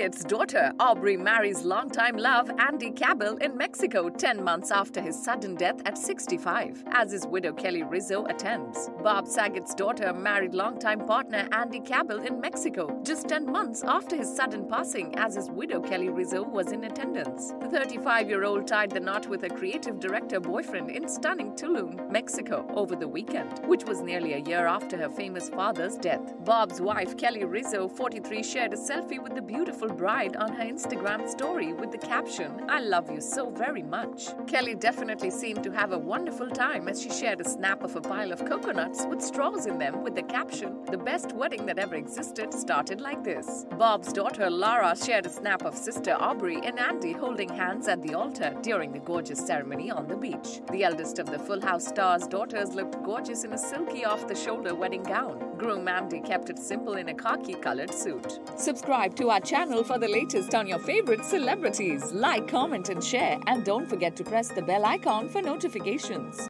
Saget's daughter, Aubrey, marries longtime love Andy Kabel in Mexico 10 months after his sudden death at 65, as his widow Kelly Rizzo attends. Bob Saget's daughter married longtime partner Andy Kabel in Mexico just 10 months after his sudden passing, as his widow Kelly Rizzo was in attendance. The 35-year-old tied the knot with a creative director boyfriend in stunning Tulum, Mexico, over the weekend, which was nearly a year after her famous father's death. Bob's wife Kelly Rizzo, 43, shared a selfie with the beautiful bride on her Instagram story with the caption, "I love you so very much." Kelly definitely seemed to have a wonderful time as she shared a snap of a pile of coconuts with straws in them with the caption, "The best wedding that ever existed started like this." Bob's daughter Lara shared a snap of sister Aubrey and Andy holding hands at the altar during the gorgeous ceremony on the beach. The eldest of the Full House star's daughters looked gorgeous in a silky off-the-shoulder wedding gown. Groom Andy kept it simple in a khaki-colored suit. Subscribe to our channel for the latest on your favorite celebrities. Like, comment and share, and don't forget to press the bell icon for notifications.